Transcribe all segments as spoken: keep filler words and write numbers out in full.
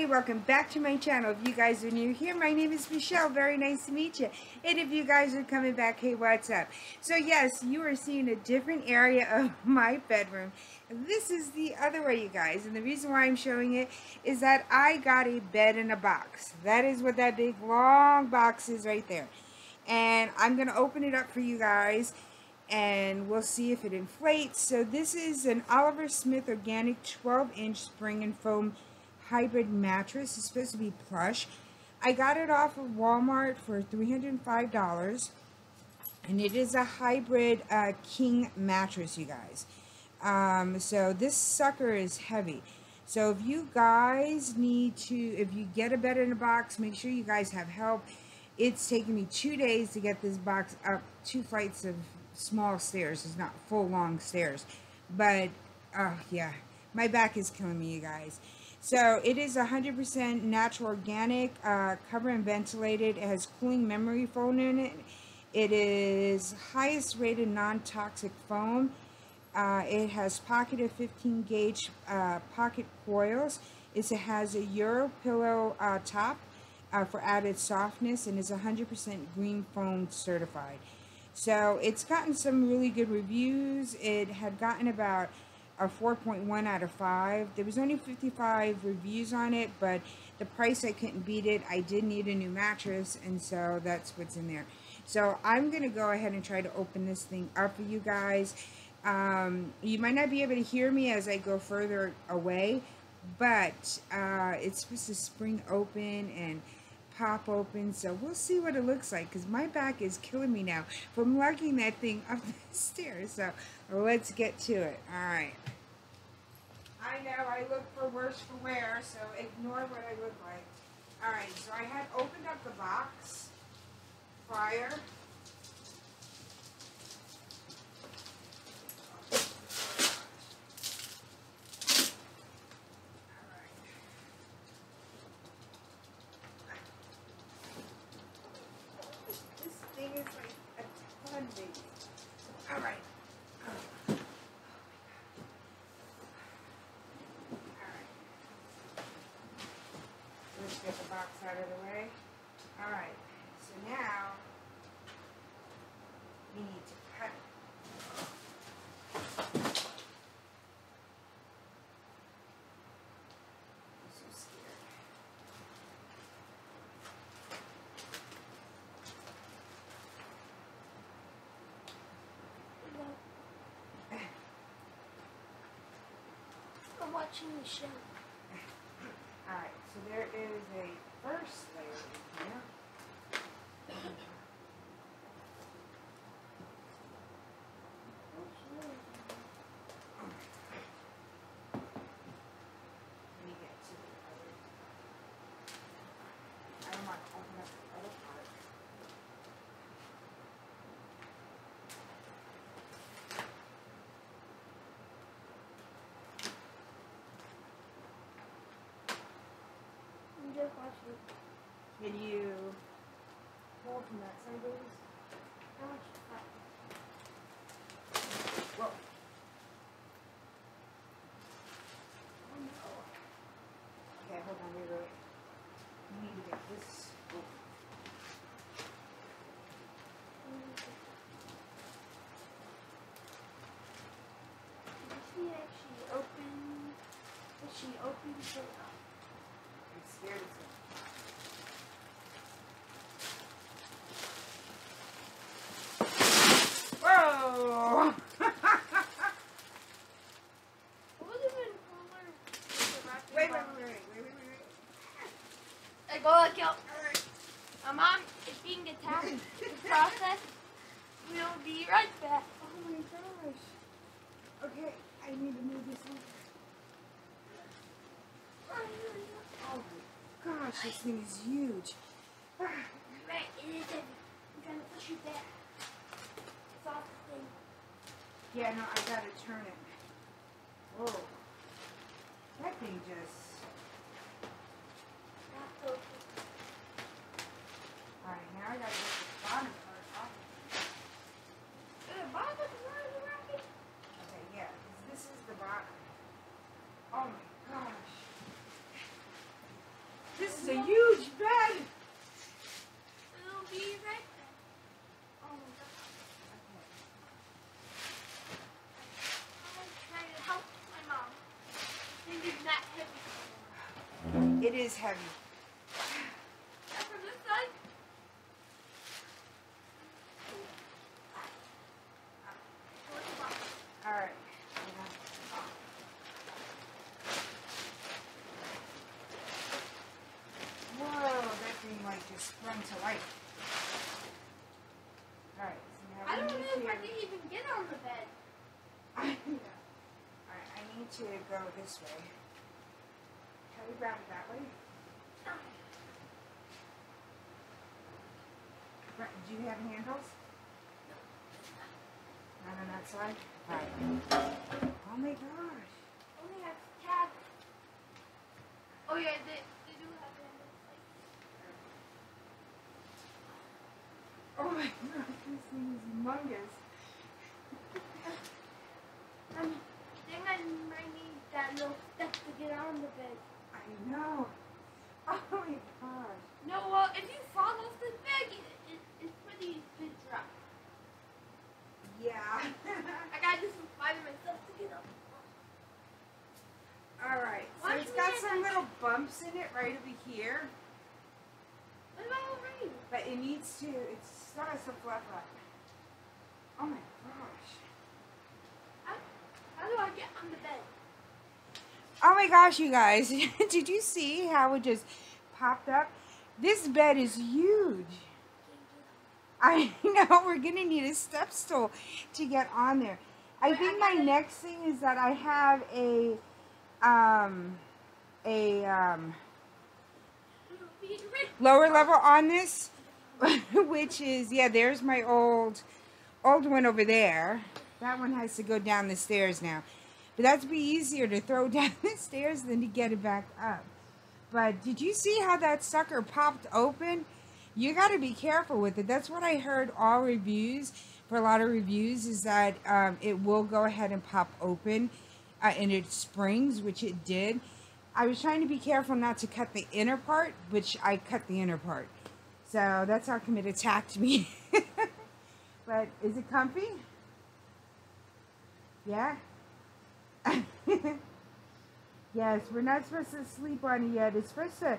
everybody, welcome back to my channel. If you guys are new here, my name is Michelle. Very nice to meet you. And if you guys are coming back, hey, what's up? So yes, you are seeing a different area of my bedroom. This is the other way, you guys, and the reason why I'm showing it is that I got a bed in a box. That is what that big long box is right there, and I'm gonna open it up for you guys and we'll see if it inflates. So this is an Oliver Smith organic twelve inch spring and foam hybrid mattress. It's supposed to be plush. I got it off of Walmart for three hundred five dollars, and it is a hybrid uh, king mattress, you guys. Um, so this sucker is heavy. So if you guys need to, if you get a bed in a box, make sure you guys have help. It's taken me two days to get this box up two flights of small stairs. It's not full long stairs, but oh yeah, my back is killing me, you guys. So it is one hundred percent natural organic, uh, cover and ventilated. It has cooling memory foam in it. It is highest rated non-toxic foam. Uh, it has pocketed fifteen gauge uh, pocket coils. It has a Euro pillow uh, top uh, for added softness, and is one hundred percent green foam certified. So it's gotten some really good reviews. It had gotten about a four point one out of five. There was only fifty-five reviews on it, but the price, I couldn't beat it. I did need a new mattress, and so that's what's in there. So I'm going to go ahead and try to open this thing up for you guys. Um, you might not be able to hear me as I go further away, but uh, it's supposed to spring open and pop open, so we'll see what it looks like, because my back is killing me now from lugging that thing up the stairs. So let's get to it. All right, I know I look for worse for wear, so ignore what I look like. All right, so I had opened up the box prior. Get the box out of the way. All right, so now we need to cut. I'm so scared. Hello. I'm watching the show. Alright, so there is a first layer in here. Let me get to the other. I don't want to open up the other part. Can you hold from that side, please? How much is that? Whoa. Oh no. Okay, hold on, wait, wait. We need to get this open. Does she actually open? Does she open it up? I'm scared it's going to. Go look out. My mom is being attacked. The process. We'll be right back. Oh my gosh. Okay, I need to move this one. Oh my gosh, this thing is huge. Right, it is. I'm gonna push it back. It's off the thing. Yeah, no, I gotta turn it. Whoa. That thing just. Alright, now I gotta get the bottom part off. Is the bottom at the bottom of the rocket? Okay, yeah, because this is the bottom. Oh my gosh. is heavy. Not from this side. All right. Whoa, that thing like just sprung to life. All right. So now I don't know if I can even get on the bed. I know. All right, I need to go this way. Can we grab it that way? No. Do you have handles? No. Not on that side? All right. Oh my gosh. Oh, we have tabs. Oh yeah, they, they do have handles. Oh my gosh, this thing is humongous. I think I might need that little step to get on the bed. I know. Oh my gosh. No, well, if you fall off the bed, it, it, it's pretty big drop. Yeah. I gotta do some fighting myself to get up. Alright, so it's got some little bumps in it right over here. What about over here? But it needs to, it's not a flat rock. Oh my gosh. I, how do I get on the bed? Oh my gosh, you guys, did you see how it just popped up? This bed is huge. I know, we're going to need a step stool to get on there. I Wait, think I my next thing is that I have a, um, a um, lower level on this, which is, yeah, there's my old, old one over there. That one has to go down the stairs now. But that's be easier to throw down the stairs than to get it back up. But did you see how that sucker popped open? You got to be careful with it. That's what I heard all reviews, for a lot of reviews, is that um, it will go ahead and pop open uh, and it springs, which it did. I was trying to be careful not to cut the inner part, which I cut the inner part. So that's how come it attacked me. But is it comfy? Yeah? Yes, we're not supposed to sleep on it yet. It's supposed to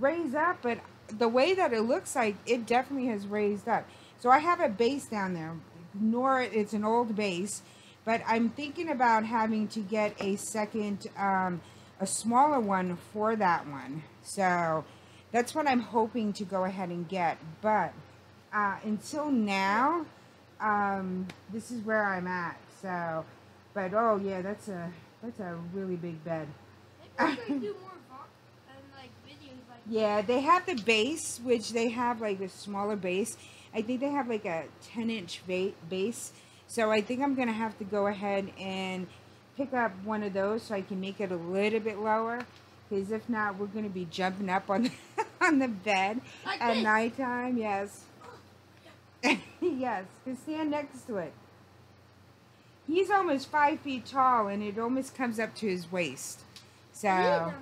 raise up, but the way that it looks like, it definitely has raised up. So I have a base down there. Ignore it. It's an old base. But I'm thinking about having to get a second, um, a smaller one for that one. So that's what I'm hoping to go ahead and get. But uh, until now, um, this is where I'm at. So... But oh yeah, that's a that's a really big bed. Maybe we can do more um, like videos like yeah, they have the base, which they have like a smaller base. I think they have like a ten inch base. So I think I'm gonna have to go ahead and pick up one of those so I can make it a little bit lower. Because if not, we're gonna be jumping up on the, on the bed like at this. Nighttime. Yes, oh, yes, because stand next to it. He's almost five feet tall, and it almost comes up to his waist. So,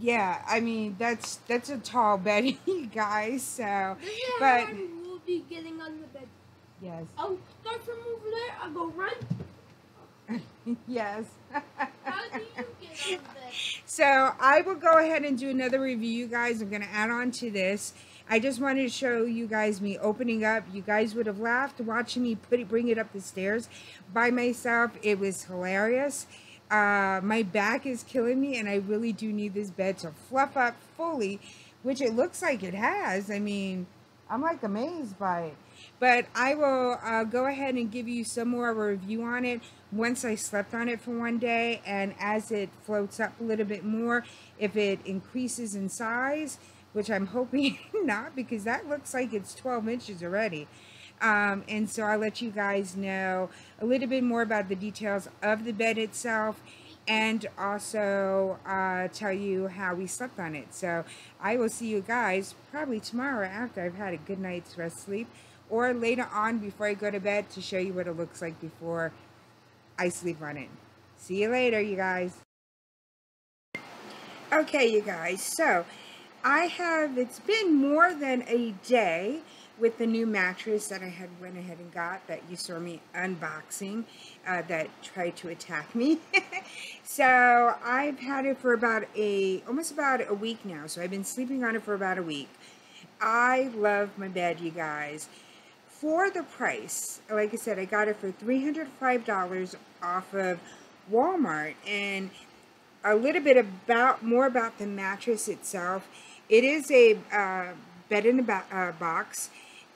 yeah, I mean that's that's a tall bed, you guys. So, but we'll be getting on the bed. Yes. I'll start from over there. I'll go run. Yes. How do you get on the bed? So I will go ahead and do another review, you guys. I'm going to add on to this. I just wanted to show you guys me opening up. You guys would have laughed watching me put it, bring it up the stairs by myself. It was hilarious. Uh, my back is killing me, and I really do need this bed to fluff up fully, which it looks like it has. I mean, I'm like amazed by it. But I will uh, go ahead and give you some more of a review on it once I slept on it for one day, and as it floats up a little bit more, if it increases in size, which I'm hoping not, because that looks like it's twelve inches already. Um, and so I'll let you guys know a little bit more about the details of the bed itself, and also uh, tell you how we slept on it. So I will see you guys probably tomorrow after I've had a good night's rest sleep, or later on before I go to bed to show you what it looks like before I sleep on it. See you later, you guys. Okay, you guys, so I have, it's been more than a day with the new mattress that I had went ahead and got that you saw me unboxing uh, that tried to attack me. So I've had it for about a, almost about a week now. So I've been sleeping on it for about a week. I love my bed, you guys. For the price, like I said, I got it for three hundred five dollars off of Walmart, and a little bit about more about the mattress itself. It is a uh, bed in a ba uh, box.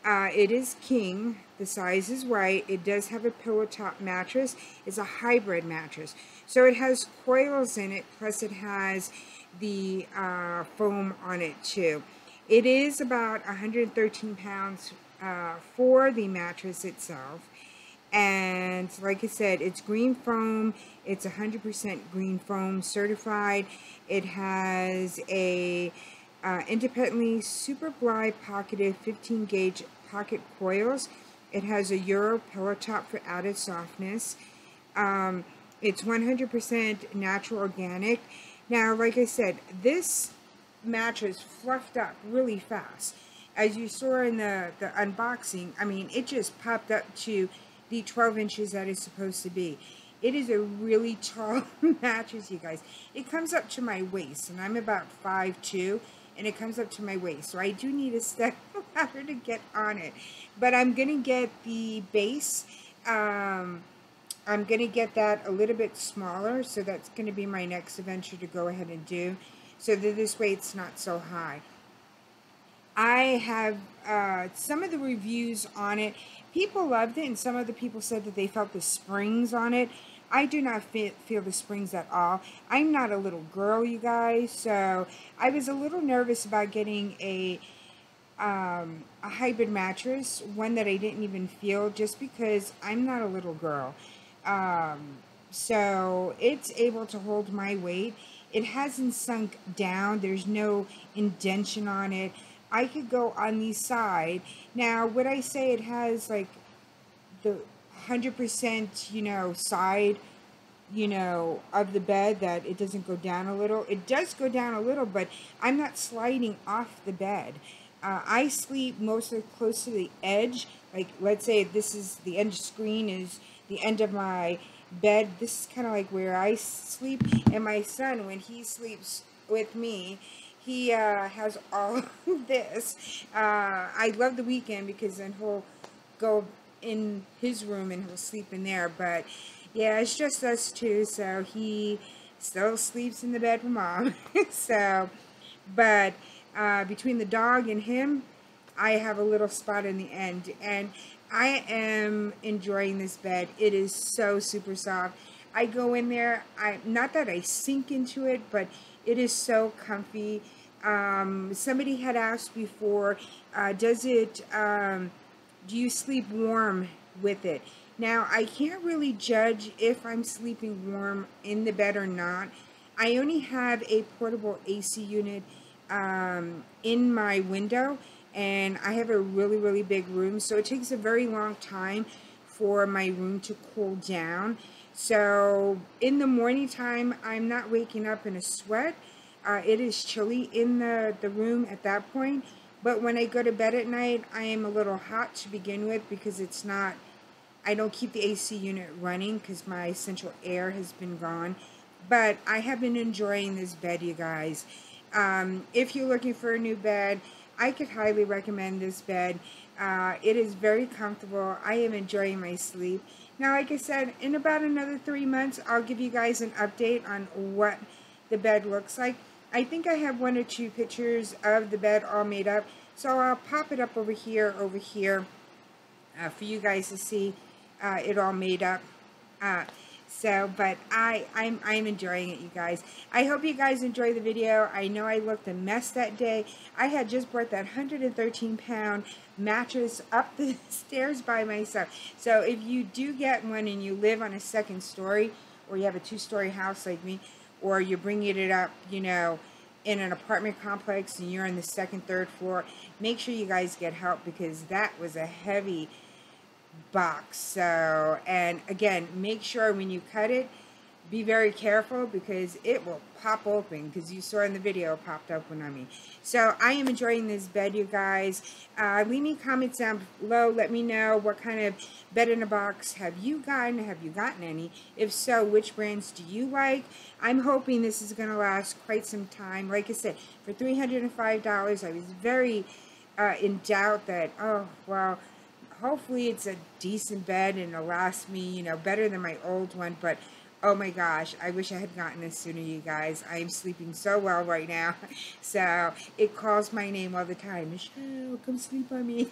Uh, it is king. The size is right. It does have a pillow top mattress. It's a hybrid mattress. So it has coils in it, plus it has the uh, foam on it too. It is about one hundred thirteen pounds uh, for the mattress itself. And like I said, it's green foam. It's one hundred percent green foam certified. It has a uh, independently super wide pocketed fifteen gauge pocket coils. It has a Euro pillow top for added softness. Um, it's one hundred percent natural organic. Now, like I said, this mattress fluffed up really fast. As you saw in the, the unboxing, I mean, it just popped up to the twelve inches that it's supposed to be. It is a really tall mattress, you guys. It comes up to my waist, and I'm about five two, and it comes up to my waist. So I do need a step ladder to get on it. But I'm going to get the base. Um, I'm going to get that a little bit smaller, so that's going to be my next adventure to go ahead and do, so that this way it's not so high. I have uh, some of the reviews on it. People loved it, and some of the people said that they felt the springs on it. I do not fe feel the springs at all. I'm not a little girl, you guys, so I was a little nervous about getting a, um, a hybrid mattress, one that I didn't even feel, just because I'm not a little girl. Um, so it's able to hold my weight. It hasn't sunk down. There's no indentation on it. I could go on the side. Now, would I say it has like the one hundred percent, you know, side, you know, of the bed that it doesn't go down a little? It does go down a little, but I'm not sliding off the bed. Uh, I sleep mostly close to the edge. Like, let's say this is the end screen is the end of my bed. This is kind of like where I sleep. And my son, when he sleeps with me, he uh, has all of this. Uh, I love the weekend because then he'll go in his room and he'll sleep in there. But yeah, it's just us two. So he still sleeps in the bed with mom. so, but uh, between the dog and him, I have a little spot in the end. And I am enjoying this bed. It is so super soft. I go in there. I not that I sink into it, but it is so comfy. Um, somebody had asked before, uh, does it, um, do you sleep warm with it? Now, I can't really judge if I'm sleeping warm in the bed or not. I only have a portable A C unit um, in my window, and I have a really, really big room, so it takes a very long time for my room to cool down. So in the morning time, I'm not waking up in a sweat. Uh, it is chilly in the, the room at that point. But when I go to bed at night, I am a little hot to begin with because it's not, I don't keep the A C unit running because my central air has been gone. But I have been enjoying this bed, you guys. Um, if you're looking for a new bed, I could highly recommend this bed. Uh, it is very comfortable. I am enjoying my sleep. Now, like I said, in about another three months, I'll give you guys an update on what the bed looks like. I think I have one or two pictures of the bed all made up, so I'll pop it up over here, over here, uh, for you guys to see uh, it all made up. Uh, so, but I, I'm, I'm enjoying it, you guys. I hope you guys enjoy the video. I know I looked a mess that day. I had just brought that one hundred thirteen pound mattress up the stairs by myself. So if you do get one and you live on a second story, or you have a two-story house like me, or you're bringing it up, you know, in an apartment complex and you're on the second, third floor, make sure you guys get help because that was a heavy box. So, and again, make sure when you cut it, be very careful because it will pop open, because you saw in the video it popped open on me. So I am enjoying this bed, you guys. Uh, leave me comments down below. Let me know what kind of bed in a box have you gotten. Have you gotten any? If so, which brands do you like? I'm hoping this is going to last quite some time. Like I said, for three hundred five dollars, I was very uh, in doubt that, oh, well, hopefully it's a decent bed and it'll last me, you know, better than my old one. But oh my gosh, I wish I had gotten this sooner, you guys. I am sleeping so well right now. So it calls my name all the time. Michelle, come sleep on me.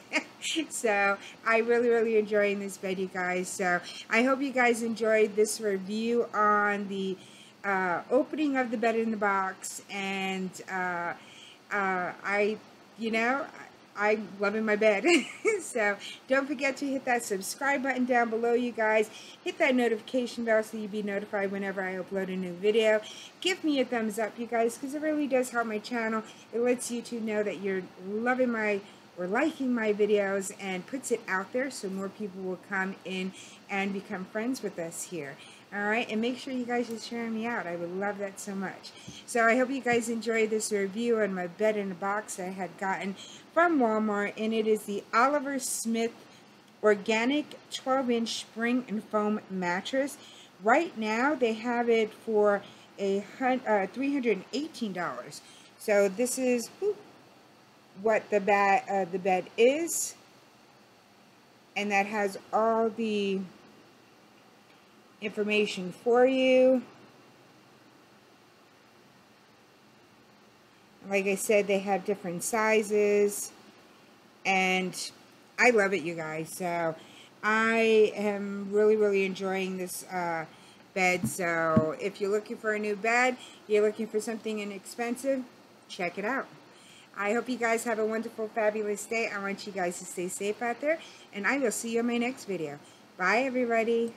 So I really, really enjoying this bed, you guys. So I hope you guys enjoyed this review on the uh, opening of the bed in the box. And uh, uh, I, you know, I'm loving my bed. So don't forget to hit that subscribe button down below, you guys. Hit that notification bell so you'll be notified whenever I upload a new video. Give me a thumbs up, you guys, because it really does help my channel. It lets YouTube know that you're loving my or liking my videos and puts it out there so more people will come in and become friends with us here. Alright, and make sure you guys are sharing me out. I would love that so much. So I hope you guys enjoyed this review on my bed in a box I had gotten from Walmart. And it is the Oliver Smith Organic twelve inch Spring and Foam Mattress. Right now they have it for a three hundred eighteen dollars. So this is whoop, what the, bat, uh, the bed is. And that has all the information for you. Like I said, they have different sizes and I love it, you guys. So I am really, really enjoying this uh, bed. So if you're looking for a new bed, you're looking for something inexpensive, check it out. I hope you guys have a wonderful, fabulous day. I want you guys to stay safe out there, and I will see you in my next video. Bye, everybody.